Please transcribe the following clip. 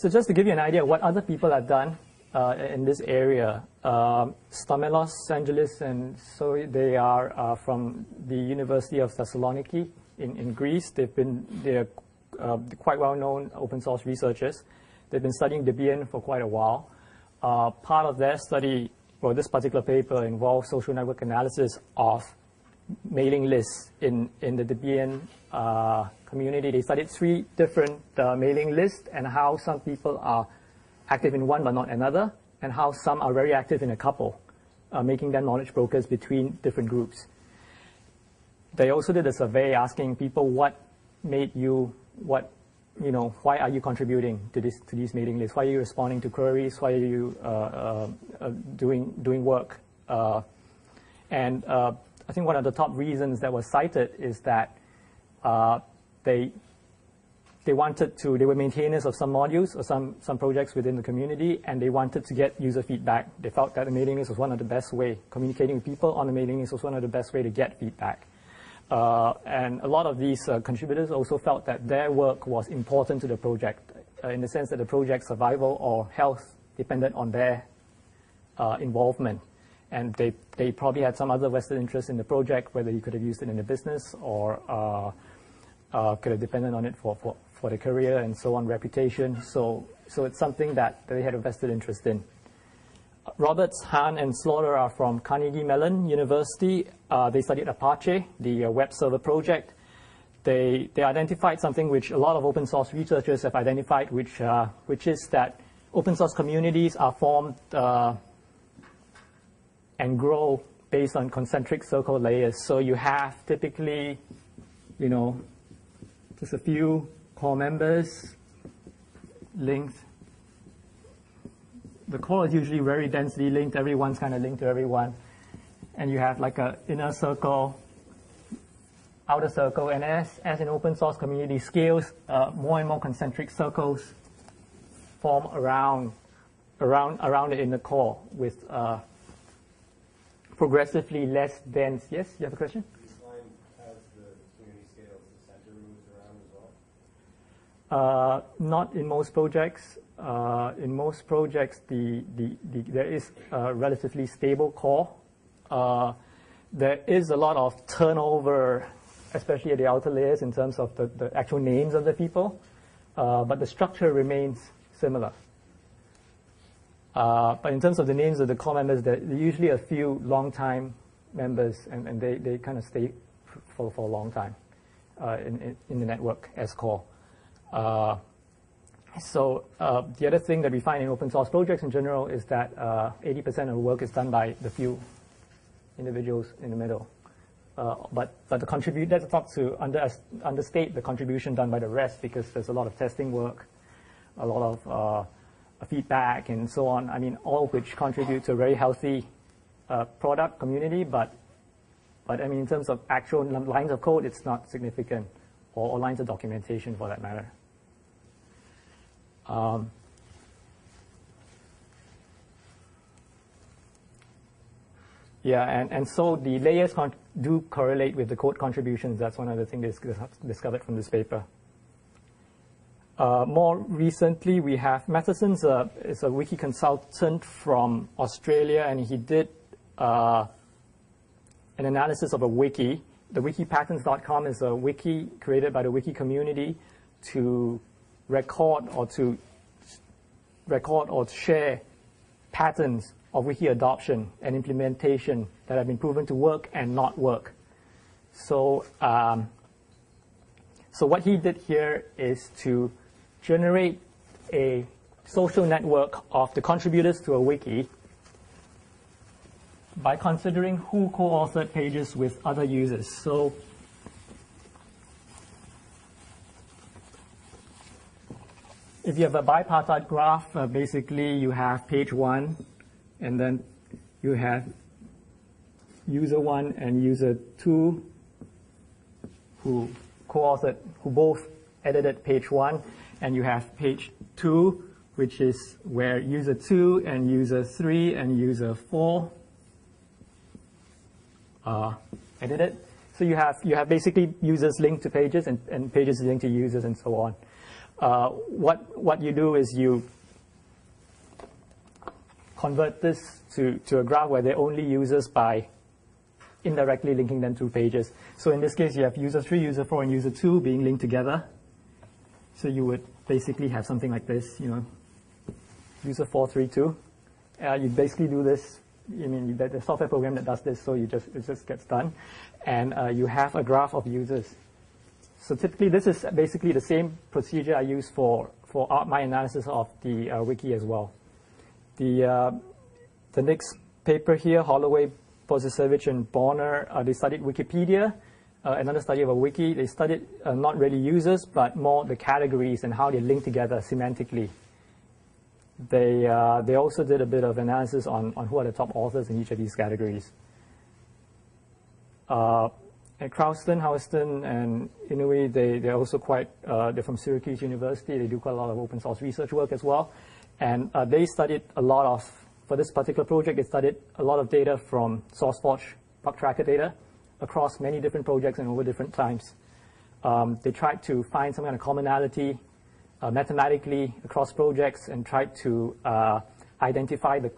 So just to give you an idea of what other people have done in this area, Stamelos Angelis, and so they are from the University of Thessaloniki in Greece. They're quite well-known open source researchers. They've been studying Debian for quite a while. Part of their study, well, this particular paper involves social network analysis of mailing lists in the Debian community. They studied three different mailing lists and how some people are active in one but not another, and how some are very active in a couple, making them knowledge brokers between different groups. They also did a survey asking people what made you, why are you contributing to these mailing lists? Why are you responding to queries? Why are you doing work? And I think one of the top reasons that was cited is that they were maintainers of some modules or some projects within the community, and they wanted to get user feedback. They felt that the mailing list was one of the best way, communicating with people on the mailing list was one of the best way to get feedback. And a lot of these contributors also felt that their work was important to the project, in the sense that the project's survival or health depended on their involvement. And they probably had some other vested interest in the project, whether you could have used it in the business or could have depended on it for the career and so on, reputation. So it's something that they had a vested interest in. Roberts, Hahn, and Slaughter are from Carnegie Mellon University. They studied Apache, the web server project. They identified something which a lot of open source researchers have identified, which is that open source communities are formed and grow based on concentric circle layers. So you have typically, just a few core members, linked. The core is usually very densely linked. Everyone's kind of linked to everyone. And you have like a inner circle, outer circle. And as an open source community scales, more and more concentric circles form around the inner core with progressively less dense. Yes, you have a question? Each line has the community scales, the center moves around as well? Not in most projects. In most projects, there is a relatively stable core. There is a lot of turnover, especially at the outer layers, in terms of the actual names of the people, but the structure remains similar. But in terms of the names of the core members, there are usually a few long-time members, and they kind of stay for a long time in the network as core. So the other thing that we find in open source projects in general is that 80% of the work is done by the few individuals in the middle. But that's not to understate the contribution done by the rest, because there's a lot of testing work, a lot of feedback, and so on. I mean, all which contribute to a very healthy product community. But I mean, in terms of actual lines of code, it's not significant, or lines of documentation for that matter. And so the layers do correlate with the code contributions. That's one of the things discovered from this paper. More recently, we have Matheson is a wiki consultant from Australia, and he did an analysis of a wiki. The wikipatterns.com is a wiki created by the wiki community to record or share patterns of wiki adoption and implementation that have been proven to work and not work. So what he did here is to generate a social network of the contributors to a wiki by considering who co-authored pages with other users. So if you have a bipartite graph, basically you have page 1, and then you have user 1 and user 2 who co-authored, who both edited page 1, and you have page 2, which is where user 2 and user 3 and user 4 edited. So you have basically users linked to pages and pages linked to users and so on. What you do is you convert this to a graph where there are only users by indirectly linking them to pages. So in this case, you have user 3, user 4, and user 2 being linked together. So you would basically have something like this, you know, user 432. You basically do this. I mean, there's a software program that does this, so you just it just gets done, and you have a graph of users. So typically, this is basically the same procedure I use for my analysis of the wiki as well. The next paper here, Holloway, Posisevich, and Borner, they studied Wikipedia. Another study of a wiki. They studied not really users, but more the categories and how they link together semantically. They also did a bit of analysis on who are the top authors in each of these categories. At Crowston, Houston, and Inouye, they're also quite, they're from Syracuse University. They do quite a lot of open source research work as well. And they studied a lot of, for this particular project, they studied a lot of data from SourceForge bug tracker data across many different projects and over different times. They tried to find some kind of commonality mathematically across projects and tried to identify the